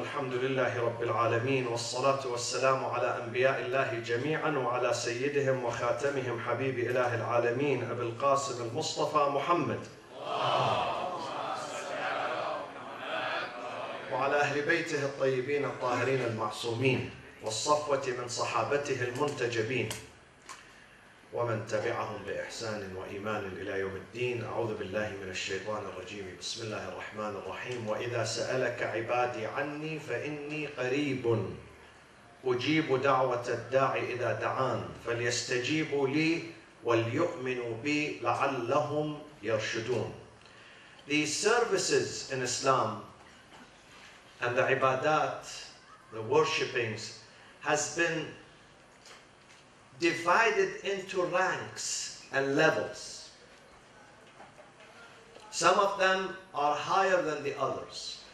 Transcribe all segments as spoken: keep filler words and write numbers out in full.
الحمد لله رب العالمين والصلاة والسلام على أنبياء الله جميعا وعلى سيدهم وخاتمهم حبيب إله العالمين أبي القاسم المصطفى محمد وعلى أهل بيته الطيبين الطاهرين المعصومين والصفوة من صحابته المنتجبين ومن تبعهم بإحسان وإيمان إلى يوم الدين. أعوذ بالله من الشيطان الرجيم. بسم الله الرحمن الرحيم. وإذا سألك عبادي عني فإني قريب أجيب دعوة الداعي إذا دعان فليستجيبوا لي وليؤمنوا بي لعلهم يرشدون. The services in Islam and the ibadat, the worshippings, has been divided into ranks and levels. Some of them are higher than the others.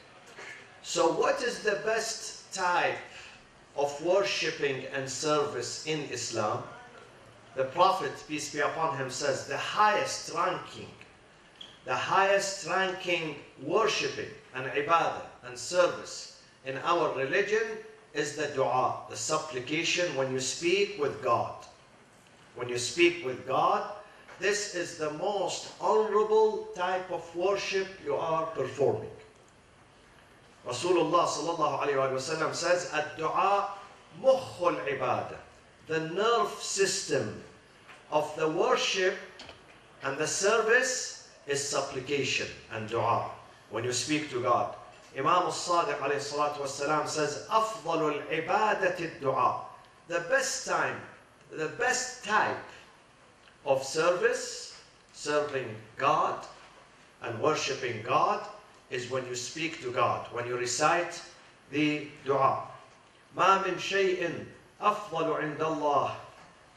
So what is the best type of worshipping and service in Islam? The Prophet, peace be upon him, says the highest ranking, the highest ranking worshipping and ibadah and service in our religion is the dua, the supplication, when you speak with God. When you speak with God, this is the most honorable type of worship you are performing. Rasulullah sallallahu alayhi wa sallam says, ad-dua mukhul ibadah. The nerve system of the worship and the service is supplication and dua, when you speak to God. Imam al-Sadiq alayhi salatu wasalam says, أَفْضَلُ الْعِبَادَةِ الدُّعَاءِ. The best time, the best type of service, serving God and worshipping God, is when you speak to God, when you recite the dua. مَا مِنْ شَيْءٍ أَفْضَلُ عِنْدَ اللَّهِ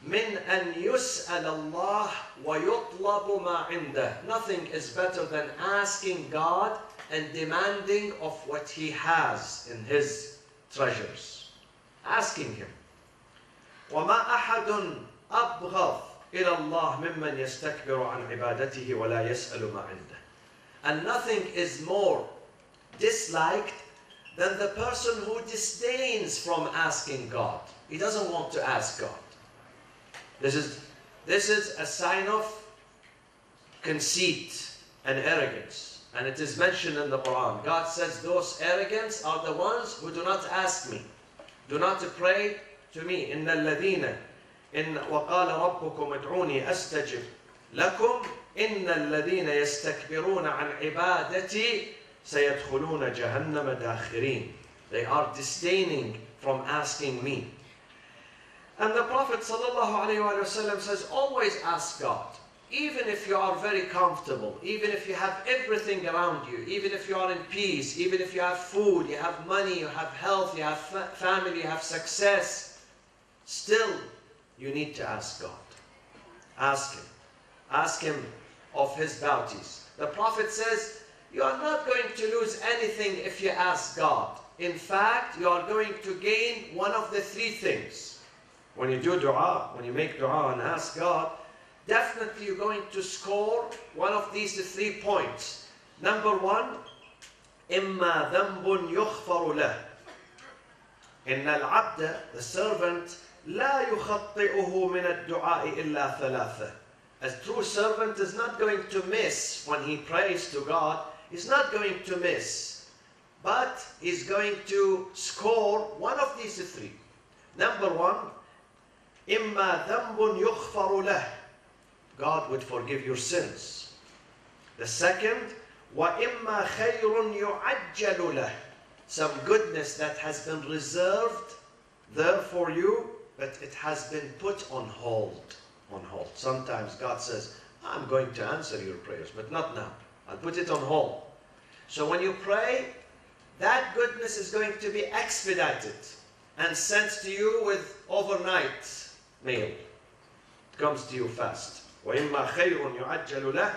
مِنْ أَنْ يُسْأَلَ اللَّهِ وَيُطْلَبُ مَا عِنْدَهِ. Nothing is better than asking God and demanding of what he has in his treasures. Asking him. وَمَا أَحَدٌ أَبْغَضْ إِلَى اللَّهِ مِمَّنْ يَسْتَكْبِرُ عَنْ عِبَادَتِهِ وَلَا يَسْأَلُ مَا عِنْدَهِ. And nothing is more disliked than the person who disdains from asking God. He doesn't want to ask God. This is, this is a sign of conceit and arrogance. And it is mentioned in the Quran. God says those arrogant are the ones who do not ask me, do not pray to me. إِنَّ الَّذِينَ إِنَّ وَقَالَ رَبُّكُمْ ادْعُونِي أَسْتَجِبْ لَكُمْ إِنَّ الَّذِينَ يَسْتَكْبِرُونَ عَنْ عِبَادَتِي سَيَدْخُلُونَ جَهَنَّمَ دَاخِرِينَ. They are disdaining from asking me. And the Prophet ﷺ says, always ask God. Even if you are very comfortable, even if you have everything around you, even if you are in peace, even if you have food, you have money, you have health, you have fa family, you have success, still you need to ask God. Ask Him. Ask Him of His bounties. The Prophet says, you are not going to lose anything if you ask God. In fact, you are going to gain one of the three things. When you do dua, when you make dua and ask God, definitely you're going to score one of these three points. Number one, إِمَّا ذَنْبٌ يُغْفَرُ لَهُ. إِنَّ الْعَبْدَ, the servant, لَا يُخَطِّئُهُ مِنَ الدُّعَاءِ إِلَّا ثَلَاثَةً. A true servant is not going to miss when he prays to God. He's not going to miss, but he's going to score one of these three. Number one, إِمَّا ذَنْبٌ يُغْفَرُ لَهُ. God would forgive your sins. The second, وَإِمَّا خَيْرٌ يُعَجَّلُ لَهُ. Some goodness that has been reserved there for you, but it has been put on hold. On hold. Sometimes God says, I'm going to answer your prayers, but not now. I'll put it on hold. So when you pray, that goodness is going to be expedited and sent to you with overnight mail. It comes to you fast. وَإِمَّا خَيْرٌ يُعَجَّلُ لَهُ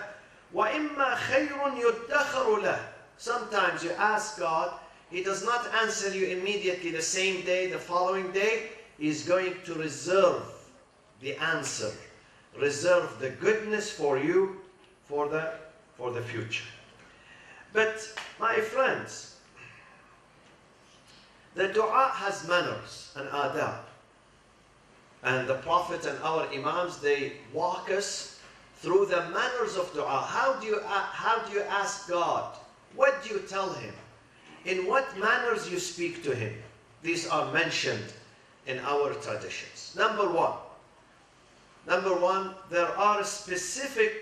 وَإِمَّا خَيْرٌ يُدَّخَرُ لَهُ. Sometimes you ask God, He does not answer you immediately the same day, the following day. He is going to reserve the answer reserve the goodness for you for the, for the future. But my friends, the dua has manners and adab. And the Prophet and our Imams, they walk us through the manners of dua. How do you, how do you ask God? What do you tell Him? In what manners you speak to Him? These are mentioned in our traditions. Number one. Number one, there are specific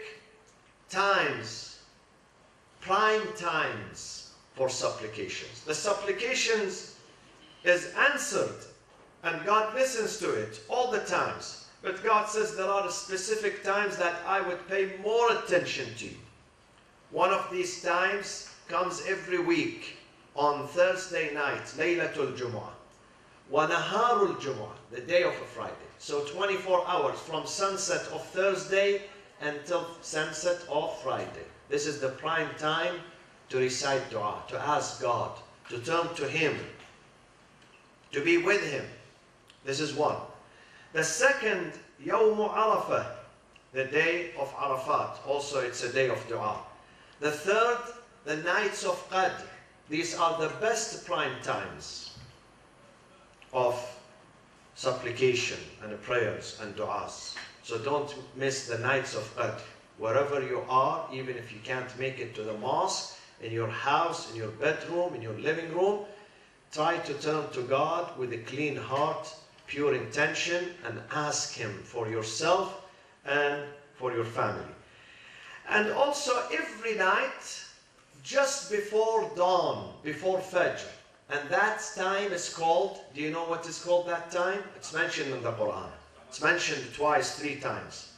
times, prime times for supplications. The supplications is answered and God listens to it all the times. But God says there are specific times that I would pay more attention to you. One of these times comes every week on Thursday night, Laylatul Jumu'ah. Wa Naharul Jumu'ah, the day of a Friday. So twenty-four hours from sunset of Thursday until sunset of Friday. This is the prime time to recite dua, to ask God, to turn to Him, to be with Him. This is one. The second, Yawmu Arafah, the day of Arafat. Also, it's a day of dua. The third, the nights of Qadr. These are the best prime times of supplication and prayers and du'as. So don't miss the nights of Qadr. Wherever you are, even if you can't make it to the mosque, in your house, in your bedroom, in your living room, try to turn to God with a clean heart, pure intention, and ask Him for yourself and for your family. And also every night, just before dawn, before Fajr, and that time is called, do you know what is called that time? It's mentioned in the Quran. It's mentioned twice, three times.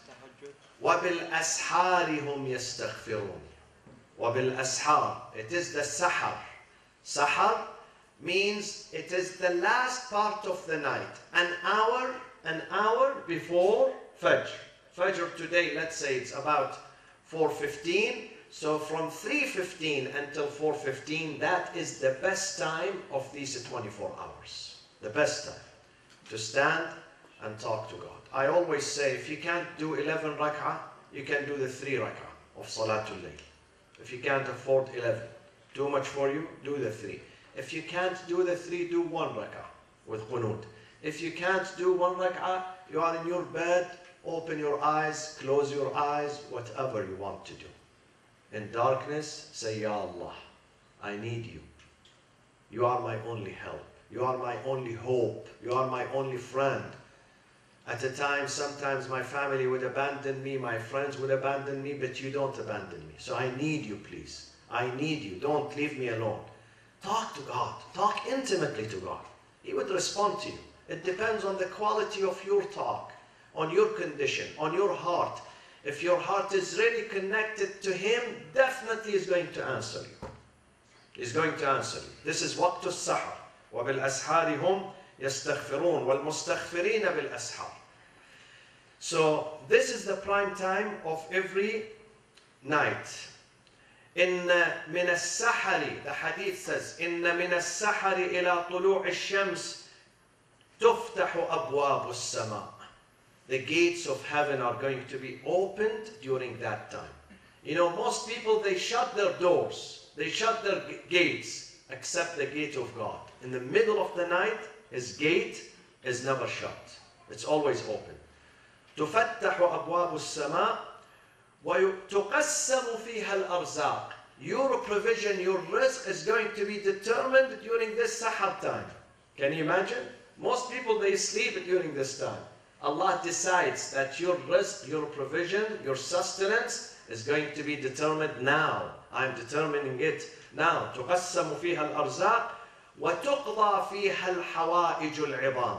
وَبِالْأَسْحَارِ هُمْ يَسْتَغْفِرُونَ. وَبِالْأَسْحَارِ. It is the sahar. Sahar means it is the last part of the night. An hour, an hour before Fajr. Fajr today, let's say it's about four fifteen. So from three fifteen until four fifteen, that is the best time of these twenty-four hours. The best time to stand and talk to God. I always say, if you can't do eleven rak'ah, you can do the three rak'ah of Salatul Layl. If you can't afford eleven, too much for you, do the three. If you can't do the three, do one rak'ah with qunut. If you can't do one rak'ah, you are in your bed, open your eyes, close your eyes, whatever you want to do. In darkness, say, Ya Allah, I need you. You are my only help. You are my only hope. You are my only friend. At a time, sometimes my family would abandon me, my friends would abandon me, but you don't abandon me. So I need you, please. I need you. Don't leave me alone. Talk to God. Talk intimately to God. He would respond to you. It depends on the quality of your talk, on your condition, on your heart. If your heart is really connected to Him, definitely He's going to answer you. He's going to answer you. This is waqtu as-sahar. وَبِالْأَسْحَارِ هُمْ يَسْتَغْفِرُونَ وَالْمُسْتَغْفِرِينَ بِالْأَسْحَارِ. So this is the prime time of every night. إِنَّ مِنَ السَّحَرِ, the hadith says, إِنَّ مِنَ السَّحَرِ إِلَى طُلُوعِ الشَّمْسِ تُفْتَحُ أَبْوَابُ السَّمَاءِ. The gates of heaven are going to be opened during that time. You know, most people, they shut their doors. They shut their gates, except the gate of God. In the middle of the night, His gate is never shut. It's always open. تُفَتَّحُ أَبْوَابُ السَّمَاءِ وَتُقَسَّمُ فِيهَا الْأَرْزَاقِ. Your provision, your risk is going to be determined during this sahar time. Can you imagine? Most people, they sleep during this time. Allah decides that your risk, your provision, your sustenance is going to be determined now. I'm determining it now. تُقَسَّمُ فِيهَا الْأَرْزَاقِ وَتُقْضَى فِيهَا الْحَوَائِجُ الْعِظَامِ.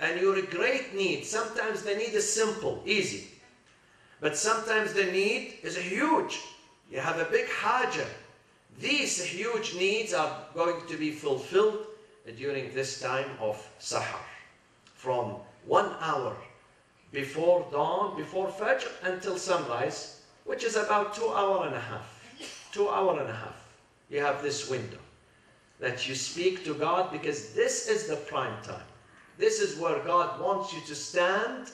And your great need, sometimes the need is simple, easy. But sometimes the need is huge. You have a big haja. These huge needs are going to be fulfilled during this time of sahar. From one hour before dawn, before Fajr, until sunrise, which is about two hour and a half. Two hour and a half. You have this window that you speak to God, because this is the prime time. This is where God wants you to stand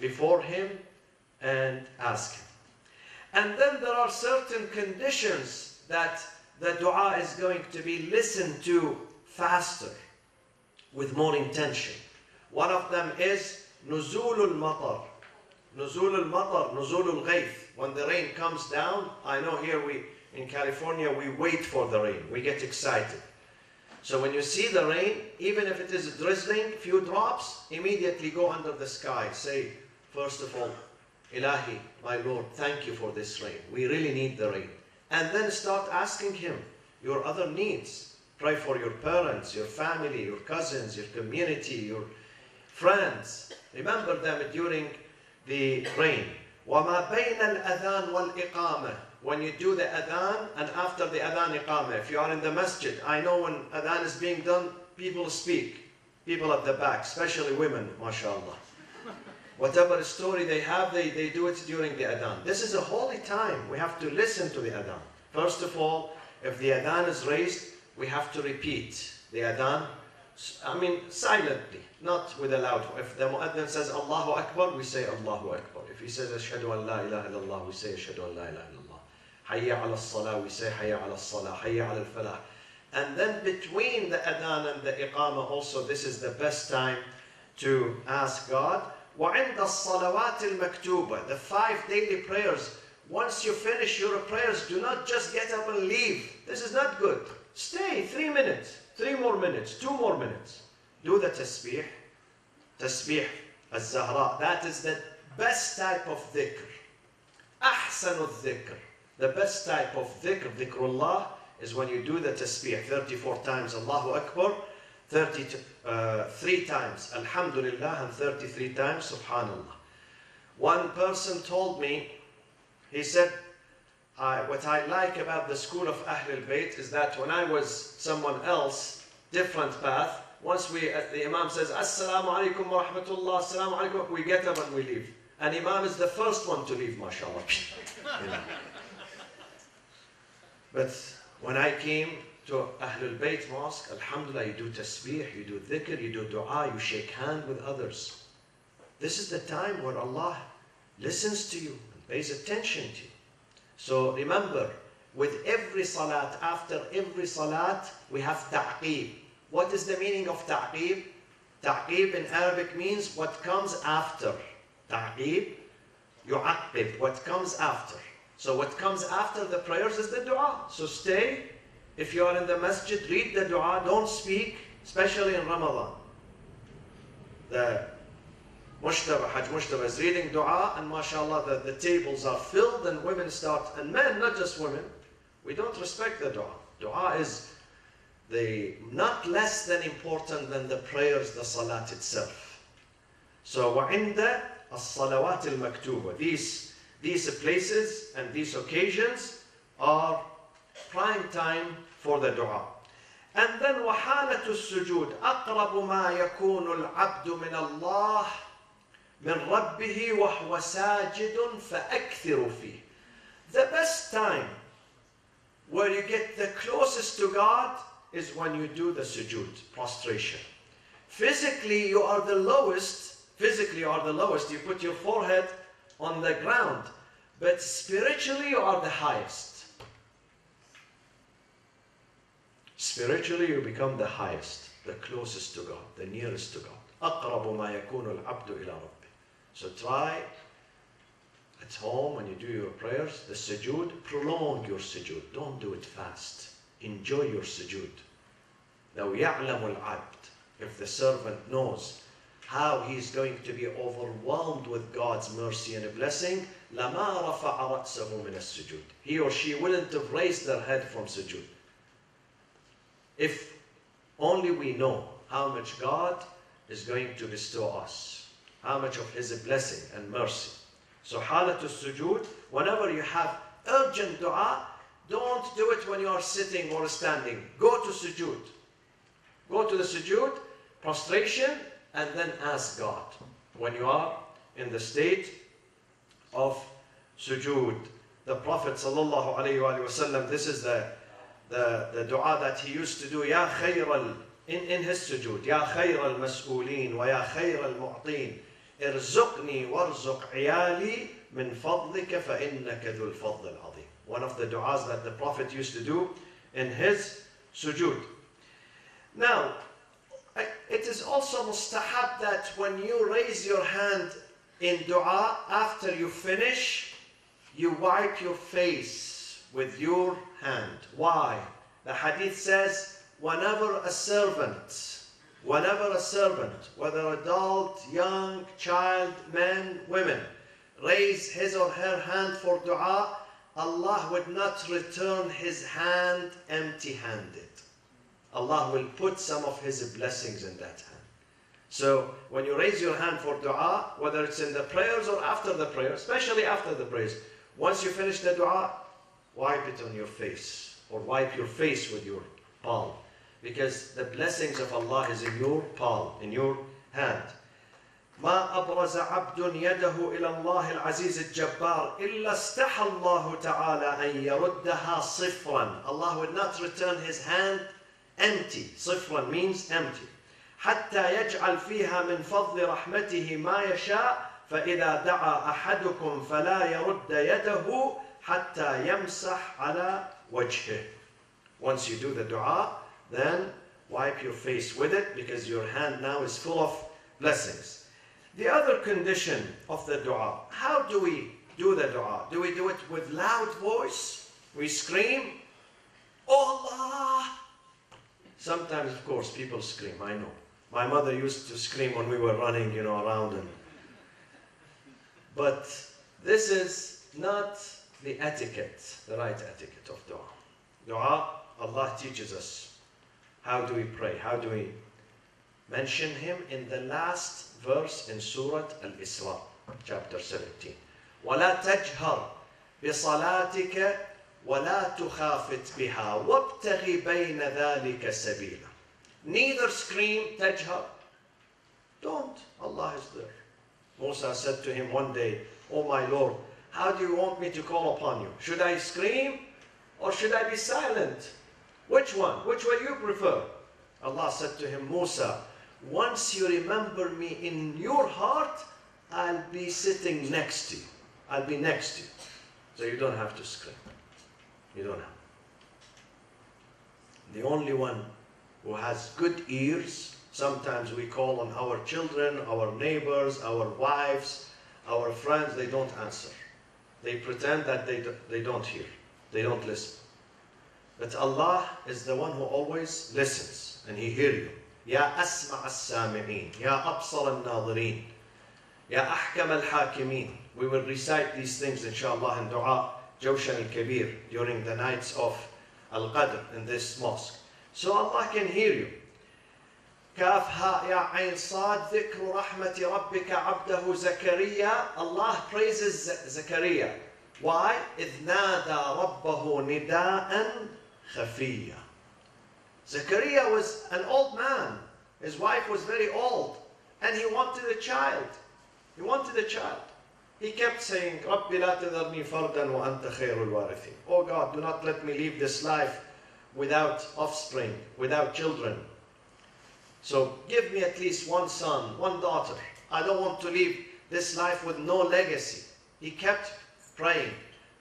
before him and ask him. And then there are certain conditions that the dua is going to be listened to faster, with more intention. One of them is Nuzulul Matar. Nuzulul Matar, Nuzulul Ghayth. When the rain comes down, I know here we in California we wait for the rain, we get excited. So when you see the rain, even if it is drizzling, few drops, immediately go under the sky. Say, first of all, Ilahi, my Lord, thank you for this rain. We really need the rain. And then start asking him your other needs. Pray for your parents, your family, your cousins, your community, your friends. Remember them during the rain. وَمَا بَيْنَ الْأَذَانِ وَالْإِقَامَةِ. When you do the adhan and after the adhan iqamah, if you are in the masjid, I know when adhan is being done, people speak. People at the back, especially women, mashallah. Whatever story they have, they, they do it during the adhan. This is a holy time. We have to listen to the adhan. First of all, if the adhan is raised, we have to repeat the adhan. I mean, silently, not with a loud voice. If the mu'adhan says, Allahu Akbar, we say Allahu Akbar. If he says, Ashhadu an la ilaha illallah, we say Ashhadu an la ilaha illallah. Hayya ala salah, we say Hayya ala salah, Hayya ala falah. And then between the adhan and the iqamah also, this is the best time to ask God. وَعِنْدَ الصَّلَوَاتِ الْمَكْتُوبَةِ. The five daily prayers. Once you finish your prayers, do not just get up and leave. This is not good. Stay three minutes, three more minutes, two more minutes. Do the tasbih, tasbih al-zahra. That is the best type of dhikr. أحسن الذكر. The best type of dhikr, dhikrullah, is when you do the tasbih thirty-four times Allahu Akbar, thirty-three times Alhamdulillah, and thirty-three times Subhanallah. One person told me, he said, I, what I like about the school of Ahlul Bayt is that when I was someone else, different path, once we, the Imam says, Assalamu alaikum wa rahmatullah, Assalamu alaikum, we get up and we leave. And Imam is the first one to leave, mashallah. You know. But when I came to Ahlul Bayt Mosque, alhamdulillah, you do tasbih, you do dhikr, you do dua, you shake hand with others. This is the time where Allah listens to you and pays attention to you. So remember, with every salat, after every salat, we have ta'qib. What is the meaning of ta'qib? Ta'qib in Arabic means what comes after. Ta'qib, yu'aqib, what comes after. So what comes after the prayers is the dua. So stay. If you are in the masjid, read the dua. Don't speak, especially in Ramadan. The Mushtaba, Haj Mushtaba is reading dua, and mashallah, the, the tables are filled, and women start, and men, not just women. We don't respect the dua. Dua is the, not less than important than the prayers, the salat itself. So, وَعِنْدَ الصَّلَوَاتِ الْمَكْتُوبَةِ. These These places and these occasions are prime time for the dua. And then وَحَالَةُ السُّجُودِ أَقْرَبُ مَا يَكُونُ الْعَبْدُ مِنَ اللَّهِ مِنْ رَبِّهِ وَهُوَ سَاجِدٌ فَأَكْثِرُ فِيهِ. The best time where you get the closest to God is when you do the sujood, prostration. Physically you are the lowest, physically you are the lowest, you put your forehead on the ground, but spiritually you are the highest. Spiritually you become the highest, the closest to God, the nearest to God. أَقْرَبُ مَا يَكُونُ الْعَبْدُ إِلَىٰ رَبِّهِ. So try at home when you do your prayers, the sujood, prolong your sujood. Don't do it fast. Enjoy your sujood. لَوْ يَعْلَمُ الْعَبْدُ. If the servant knows how he is going to be overwhelmed with God's mercy and blessing, لَمَا رَفَعَ رَأْسَهُ مِنَ السُّجُودِ. He or she wouldn't have raised their head from sujood. If only we know how much God is going to bestow us, how much of His blessing and mercy. So حالة السجود, whenever you have urgent dua, don't do it when you are sitting or standing. Go to sujood. Go to the sujood, prostration, and then ask God when you are in the state of sujood. The Prophet sallallahu alayhi wa sallam, this is the, the, the dua that he used to do, ya khayral, in, in his sujood, ya khayral mas'uleen wa ya khayral mu'teen. Irzukni warzuk عيالي min fadlika fa innaka dhul fadl al-azim. One of the du'as that the Prophet used to do in his sujood. Now, it is also mustahab that when you raise your hand in du'a, after you finish, you wipe your face with your hand. Why? The hadith says, whenever a servant, whenever a servant, whether adult, young, child, man, women, raise his or her hand for du'a, Allah would not return his hand empty-handed. Allah will put some of His blessings in that hand. So when you raise your hand for dua, whether it's in the prayers or after the prayer, especially after the prayers, once you finish the dua, wipe it on your face, or wipe your face with your palm, because the blessings of Allah is in your palm, in your hand. ما أبرز عبد يده إلى الله العزيز الجبار إلا استحى الله تعالى أن يردها صفرا. Allah would not return His hand empty. Sifran means empty. حتى يجعل فيها من فضل رحمته ما يشاء فإذا دعا أحدكم فلا يرد يده حتى يمسح على وجهه. Once you do the dua, then wipe your face with it, because your hand now is full of blessings. The other condition of the dua, how do we do the dua? Do we do it with loud voice? We scream, "Oh Allah!" Sometimes, of course, people scream, I know. My mother used to scream when we were running, you know, around. And... But this is not the etiquette, the right etiquette of dua. Dua, Allah teaches us. How do we pray? How do we mention Him in the last verse in Surah Al-Isra, chapter seventeen. وَلَا تَجْهَرْ بِصَلَاتِكَ وَلَا تُخَافِتْ بِهَا وَابْتَغِ بَيْنَ ذَلِكَ سَبِيلًا. Neither scream, tajhar. Don't. Allah is there. Musa said to him one day, "Oh my Lord, how do you want me to call upon you? Should I scream or should I be silent? Which one? Which way you prefer?" Allah said to him, "Musa, once you remember me in your heart, I'll be sitting next to you. I'll be next to you. So you don't have to scream. You don't have. The only one who has good ears, sometimes we call on our children, our neighbors, our wives, our friends, they don't answer. They pretend that they, do, they don't hear, they don't listen. But Allah is the one who always listens, and He hears you. Ya asma' as-sami'een, ya absar al-nadireen, ya ahkam al-hakimeen. We will recite these things, inshallah, in dua. Jawshan al-Kabir, during the nights of Al-Qadr in this mosque. So Allah can hear you. Kaf ha ya ayn sad dhikru rahmati rabbika abdahu Zakariya. Allah praises Zakariya. Why? إِذْ نَادَى رَبَّهُ نِدَاءً خَفِيًّا. Zakariya was an old man. His wife was very old. And he wanted a child. He wanted a child. He kept saying, "Rabbi la tadharni fardan wa anta khayrul warithin." Oh God, do not let me leave this life without offspring, without children. So give me at least one son, one daughter. I don't want to leave this life with no legacy. He kept praying,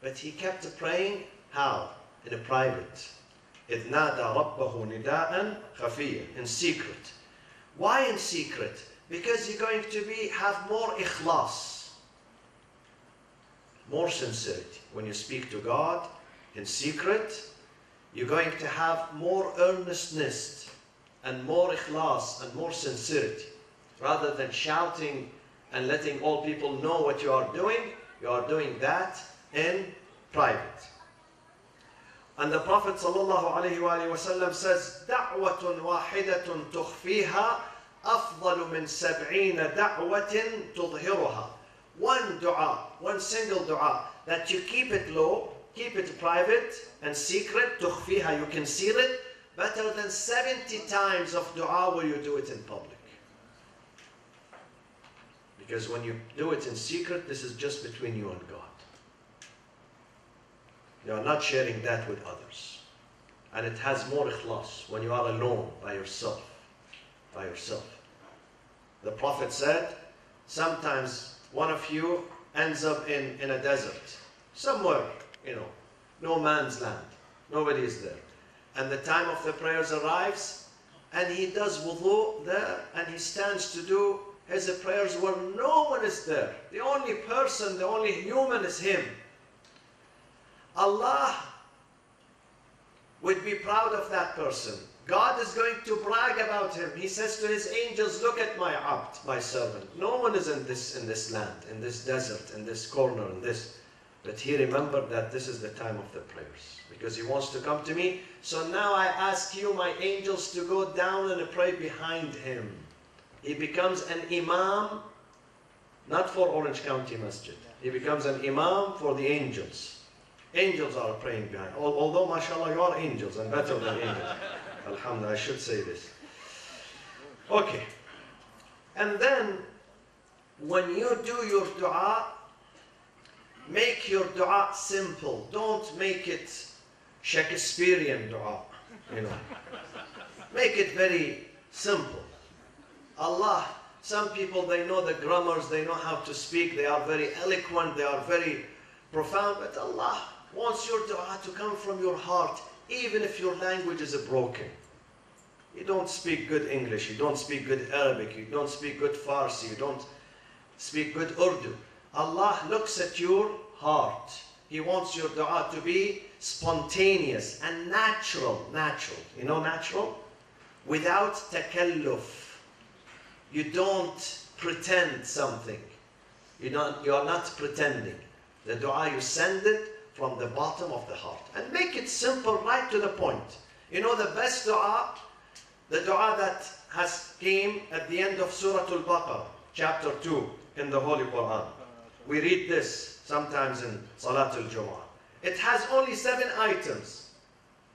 but he kept praying how? In a private. إِذْ نَادَى رَبَّهُ نِدَاءً خَفِيًّا. In secret. Why in secret? Because you're going to be have more ikhlas. More sincerity. When you speak to God in secret, you're going to have more earnestness and more ikhlas and more sincerity. Rather than shouting and letting all people know what you are doing, you are doing that in private. And the Prophet ﷺ says, دَعْوَةٌ وَاحِدَةٌ تُخْفِيهَا أَفْضَلُ مِنْ سَبْعِينَ دَعْوَةٍ تُظْهِرُهَا. One dua, one single dua, that you keep it low, keep it private and secret, تخفيها, you conceal it, better than seventy times of dua where you do it in public. Because when you do it in secret, this is just between you and God. You are not sharing that with others. And it has more ikhlas when you are alone, by yourself. By yourself. The Prophet said, sometimes one of you ends up in, in a desert, somewhere, you know, no man's land, nobody is there. And the time of the prayers arrives, and he does wudu there, and he stands to do his prayers where no one is there. The only person, the only human is him. Allah would be proud of that person. God is going to brag about him. He says to his angels, look at my abd, my servant. No one is in this, in this land, in this desert, in this corner, in this. But he remembered that this is the time of the prayers, because he wants to come to me. So now I ask you, my angels, to go down and pray behind him. He becomes an imam, not for Orange County Masjid. He becomes an imam for the angels. Angels are praying behind. Although, mashallah, you are angels and better than angels. Alhamdulillah, I should say this. Okay. And then, when you do your dua, make your dua simple. Don't make it Shakespearean dua, you know. Make it very simple. Allah, some people, they know the grammars, they know how to speak, they are very eloquent, they are very profound, but Allah wants your dua to come from your heart, even if your language is broken. You don't speak good English, you don't speak good Arabic, you don't speak good Farsi, you don't speak good Urdu. Allah looks at your heart. He wants your dua to be spontaneous and natural, natural. You know natural? Without takalluf. You don't pretend something. You don't, you are not pretending. The dua, you send it from the bottom of the heart. And make it simple, right to the point. You know the best dua? The dua that has came at the end of Surah Al-Baqarah, chapter two in the Holy Quran. We read this sometimes in Salat al-Jumu'ah. It has only seven items.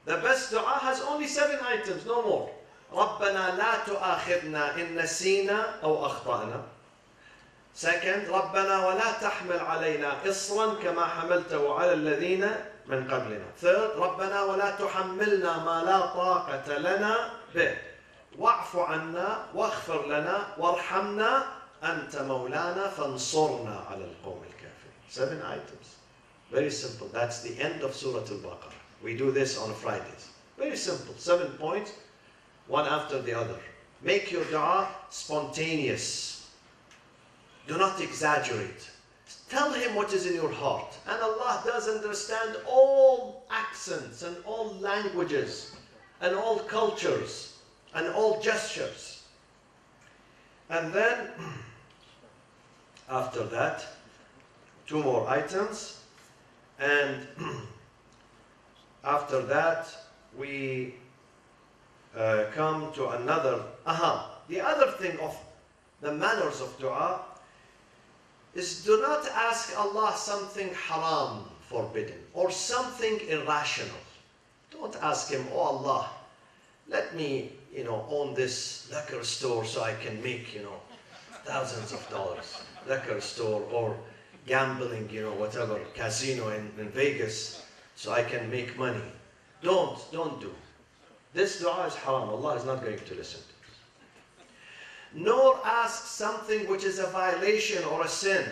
The best dua has only seven items, no more. رَبَّنَا لَا تُؤَاخِذْنَا إِن نَسِينَا أَوْ أَخْطَأْنَا. Second, رَبَّنَا وَلَا تَحْمِلْ عَلَيْنَا إِصْرًا كَمَا حَمَلْتَهُ عَلَى الَّذِينَ مِنْ قَبْلِنَا. Third, رَبَّنَا وَلَا تُحَمِّلْنَا مَا لَا طَاقَةَ لَنَا بِهِ وَاعْفُ عَنَّا وَاغْفِرْ لَنَا وَارْحَمْنَا أَنْتَ مَوْلَانَا فَانْصُرْنَا عَلى الْقَوْمِ الْكَافِرِينَ. Seven items. Very simple. That's the end of Surah Al-Baqarah. We do this on Fridays. Very simple. Seven points, one after the other. Make your dua spontaneous. Do not exaggerate. Tell him what is in your heart. And Allah does understand all accents and all languages and all cultures and all gestures. And then, after that, two more items. And after that, we uh, come to another. Aha, the other thing of the manners of dua is do not ask Allah something haram, forbidden, or something irrational. Don't ask him, oh Allah, let me, you know, own this liquor store so I can make, you know, thousands of dollars. Liquor store or gambling, you know, whatever, casino in, in Vegas, so I can make money. Don't, don't do. This dua is haram. Allah is not going to listen to. Nor ask something which is a violation or a sin.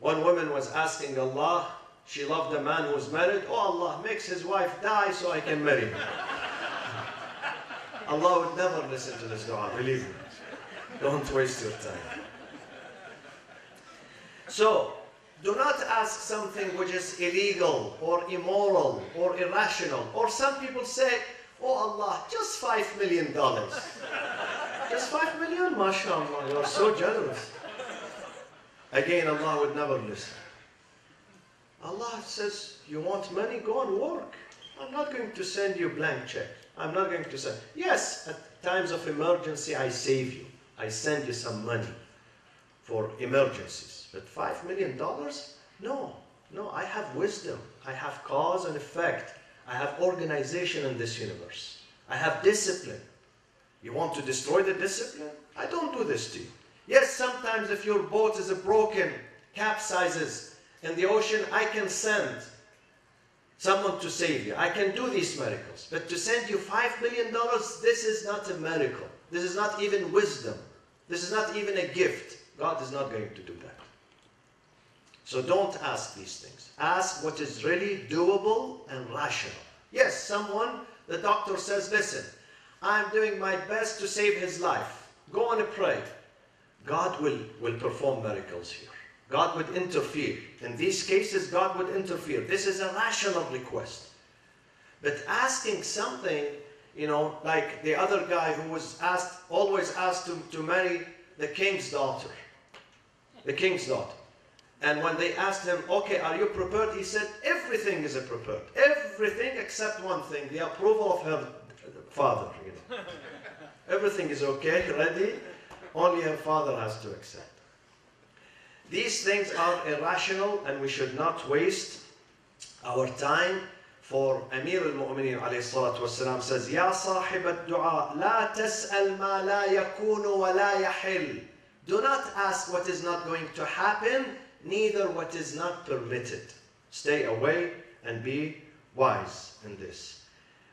One woman was asking Allah, she loved a man who was married, oh Allah, makes his wife die so I can marry her. Allah would never listen to this dua, believe me. Don't waste your time. So, do not ask something which is illegal or immoral or irrational. Or some people say, oh Allah, just five million dollars. Just five million? MashaAllah, you are so generous. Again, Allah would never listen. Allah says, you want money? Go and work. I'm not going to send you a blank check. I'm not going to send. Yes, at times of emergency, I save you. I send you some money for emergencies. But five million dollars? No, no, I have wisdom. I have cause and effect. I have organization in this universe. I have discipline. You want to destroy the discipline? I don't do this to you. Yes, sometimes if your boat is broken, capsizes in the ocean, I can send someone to save you. I can do these miracles. But to send you five million dollars, this is not a miracle. This is not even wisdom. This is not even a gift. God is not going to do that. So don't ask these things. Ask what is really doable and rational. Yes, someone, the doctor says, listen, I'm doing my best to save his life. Go and pray. God will, will perform miracles here. God would interfere. In these cases, God would interfere. This is a rational request. But asking something, you know, like the other guy who was asked, always asked to, to marry the king's daughter. The king's daughter. And when they asked him, okay, are you prepared? He said, everything is prepared. Everything except one thing, the approval of her father. You know. Everything is okay, ready. Only her father has to accept. These things are irrational, and we should not waste our time. For Amir al-Mu'mineen alayhi salatu wasalam says, Ya sahib al-du'a, la tas'al ma la yakunu wa la yahil. Do not ask what is not going to happen, neither what is not permitted. Stay away and be wise in this.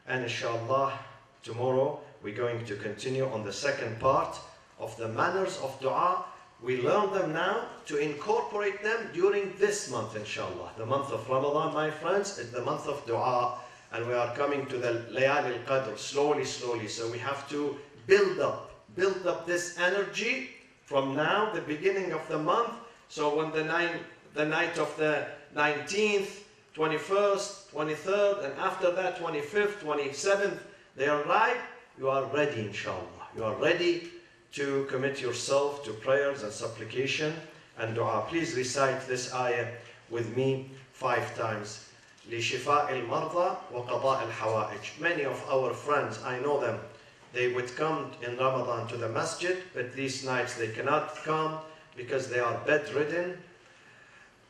And inshallah, tomorrow we're going to continue on the second part of the manners of du'a. We learn them now to incorporate them during this month, inshallah. The month of Ramadan, my friends, is the month of dua, and we are coming to the Layali al-Qadr slowly, slowly. So we have to build up, build up this energy from now, the beginning of the month. So when the, nine, the night of the nineteenth, twenty-first, twenty-third, and after that, twenty-fifth, twenty-seventh, they arrive, you are ready, inshallah. You are ready to commit yourself to prayers and supplication and dua. Please recite this ayah with me five times. لِشِفَاءِ الْمَرْضَى وَقَضَاءِ الْحَوَائِجِ. Many of our friends, I know them, they would come in Ramadan to the masjid, but these nights they cannot come because they are bedridden,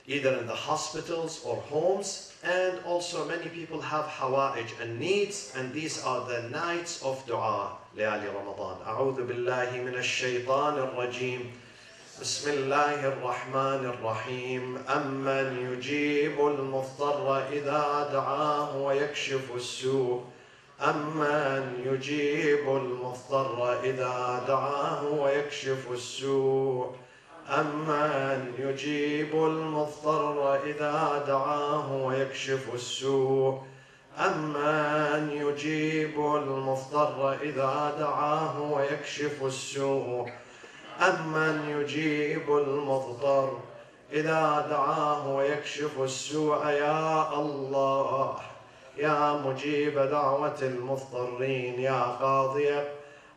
either in the hospitals or homes, and also many people have hawa'ij and needs, and these are the nights of dua, ليالي رمضان. أعوذ بالله من الشيطان الرجيم. بسم الله الرحمن الرحيم. أمن يجيب المضطر إذا دعاه ويكشف السوء أمن يجيب المضطر إذا دعاه ويكشف السوء أمن يجيب المضطر إذا دعاه ويكشف السوء أمن يجيب المضطر إذا دعاه ويكشف السوء أمن يجيب المضطر إذا دعاه ويكشف السوء يا الله يا مجيب دعوة المضطرين يا قاضي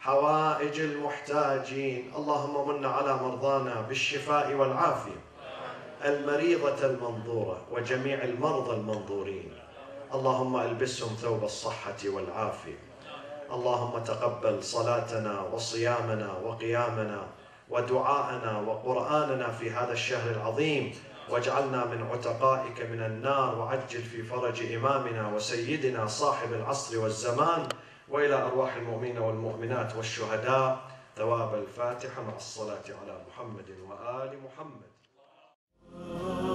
حوائج المحتاجين اللهم من على مرضانا بالشفاء والعافية المريضة المنظورة وجميع المرضى المنظورين اللهم ألبسهم ثوب الصحة والعافية اللهم تقبل صلاتنا وصيامنا وقيامنا ودعاءنا وقرآننا في هذا الشهر العظيم واجعلنا من عتقائك من النار وعجل في فرج إمامنا وسيدنا صاحب العصر والزمان وإلى أرواح المؤمنين والمؤمنات والشهداء ثواب الفاتحة مع الصلاة على محمد وآل محمد.